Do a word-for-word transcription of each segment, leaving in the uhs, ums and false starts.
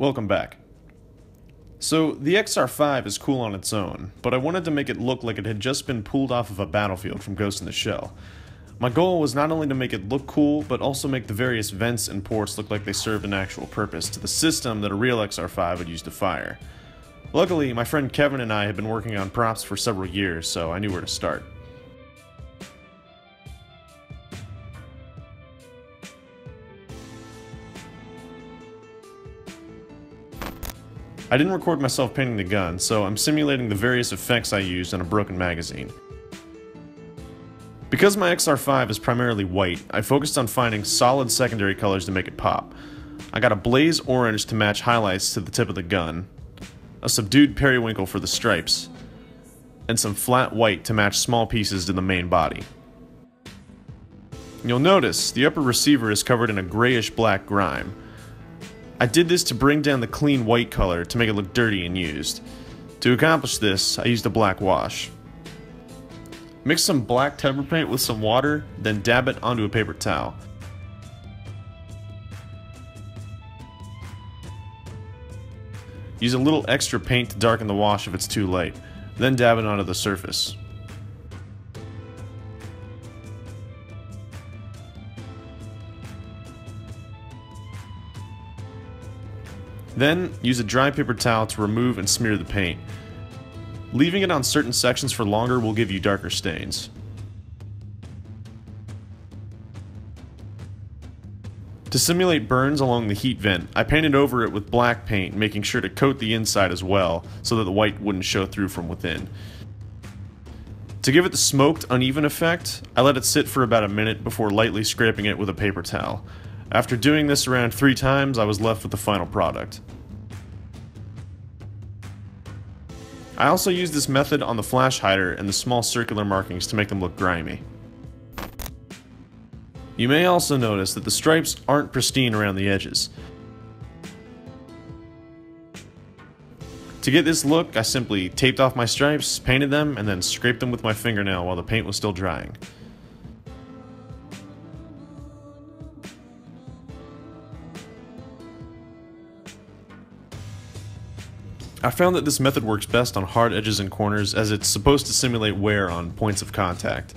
Welcome back. So, the X R five is cool on its own, but I wanted to make it look like it had just been pulled off of a battlefield from Ghost in the Shell. My goal was not only to make it look cool, but also make the various vents and ports look like they served an actual purpose to the system that a real X R five would use to fire. Luckily, my friend Kevin and I had been working on props for several years, so I knew where to start. I didn't record myself painting the gun, so I'm simulating the various effects I used on a broken magazine. Because my X R five is primarily white, I focused on finding solid secondary colors to make it pop. I got a blaze orange to match highlights to the tip of the gun, a subdued periwinkle for the stripes, and some flat white to match small pieces to the main body. You'll notice the upper receiver is covered in a grayish-black grime. I did this to bring down the clean white color to make it look dirty and used. To accomplish this, I used a black wash. Mix some black temper paint with some water, then dab it onto a paper towel. Use a little extra paint to darken the wash if it's too light, then dab it onto the surface. Then, use a dry paper towel to remove and smear the paint. Leaving it on certain sections for longer will give you darker stains. To simulate burns along the heat vent, I painted over it with black paint, making sure to coat the inside as well, so that the white wouldn't show through from within. To give it the smoked, uneven effect, I let it sit for about a minute before lightly scraping it with a paper towel. After doing this around three times, I was left with the final product. I also used this method on the flash hider and the small circular markings to make them look grimy. You may also notice that the stripes aren't pristine around the edges. To get this look, I simply taped off my stripes, painted them, and then scraped them with my fingernail while the paint was still drying. I found that this method works best on hard edges and corners, as it's supposed to simulate wear on points of contact.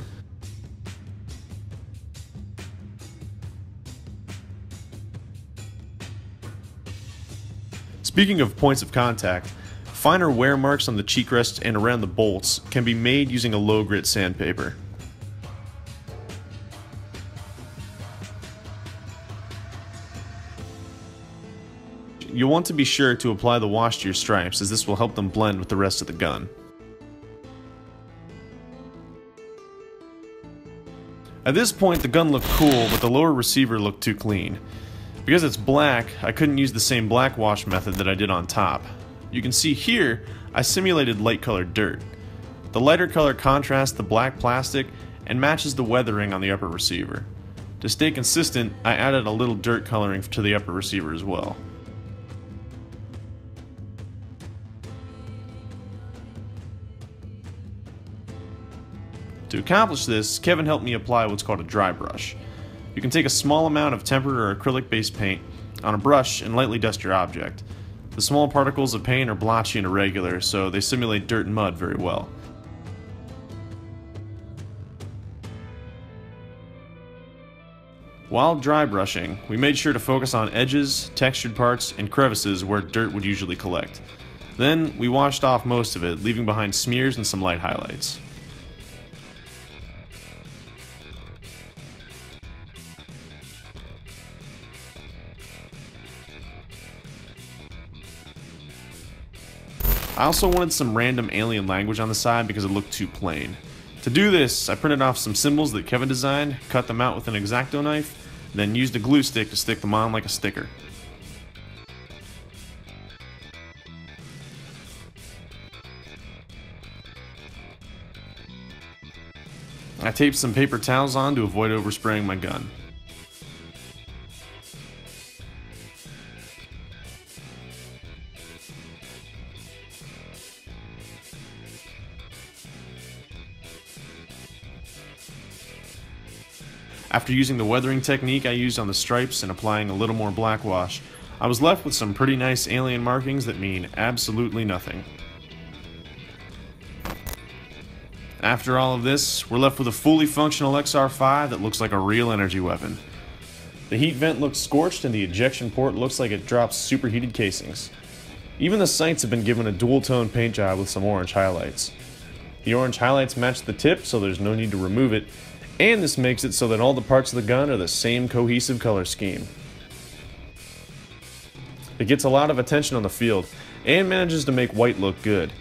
Speaking of points of contact, finer wear marks on the cheek rests and around the bolts can be made using a low grit sandpaper. You'll want to be sure to apply the wash to your stripes, as this will help them blend with the rest of the gun. At this point, the gun looked cool, but the lower receiver looked too clean. Because it's black, I couldn't use the same black wash method that I did on top. You can see here, I simulated light colored dirt. The lighter color contrasts the black plastic and matches the weathering on the upper receiver. To stay consistent, I added a little dirt coloring to the upper receiver as well. To accomplish this, Kevin helped me apply what's called a dry brush. You can take a small amount of tempered or acrylic-based paint on a brush and lightly dust your object. The small particles of paint are blotchy and irregular, so they simulate dirt and mud very well. While dry brushing, we made sure to focus on edges, textured parts, and crevices where dirt would usually collect. Then, we washed off most of it, leaving behind smears and some light highlights. I also wanted some random alien language on the side because it looked too plain. To do this, I printed off some symbols that Kevin designed, cut them out with an X-Acto knife, Then use the glue stick to stick them on like a sticker. I taped some paper towels on to avoid overspraying my gun. After using the weathering technique I used on the stripes and applying a little more black wash, I was left with some pretty nice alien markings that mean absolutely nothing. After all of this, we're left with a fully functional X R five that looks like a real energy weapon. The heat vent looks scorched and the ejection port looks like it drops superheated casings. Even the sights have been given a dual-tone paint job with some orange highlights. The orange highlights match the tip, so there's no need to remove it. And this makes it so that all the parts of the gun are the same cohesive color scheme. It gets a lot of attention on the field, and manages to make white look good.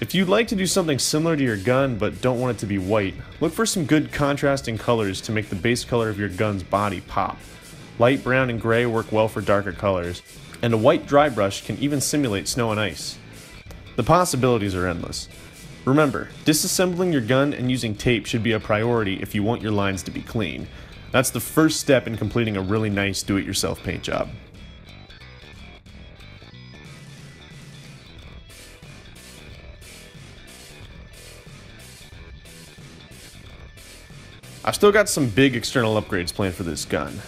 If you'd like to do something similar to your gun but don't want it to be white, look for some good contrasting colors to make the base color of your gun's body pop. Light brown and gray work well for darker colors, and a white dry brush can even simulate snow and ice. The possibilities are endless. Remember, disassembling your gun and using tape should be a priority if you want your lines to be clean. That's the first step in completing a really nice do-it-yourself paint job. I've still got some big external upgrades planned for this gun.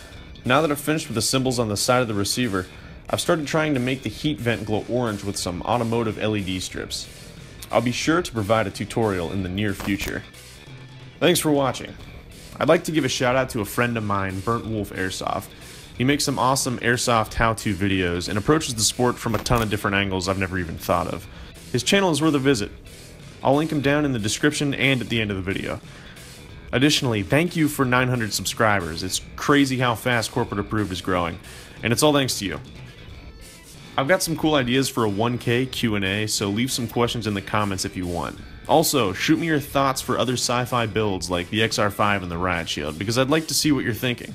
Now that I've finished with the symbols on the side of the receiver, I've started trying to make the heat vent glow orange with some automotive L E D strips. I'll be sure to provide a tutorial in the near future. Thanks for watching. I'd like to give a shout out to a friend of mine, Burnt Wolf Airsoft. He makes some awesome airsoft how-to videos and approaches the sport from a ton of different angles I've never even thought of. His channel is worth a visit. I'll link him down in the description and at the end of the video. Additionally, thank you for nine hundred subscribers. It's crazy how fast Corporate Approved is growing, and it's all thanks to you. I've got some cool ideas for a one K Q and A, so leave some questions in the comments if you want. Also, shoot me your thoughts for other sci-fi builds like the X R five and the Riot Shield, because I'd like to see what you're thinking.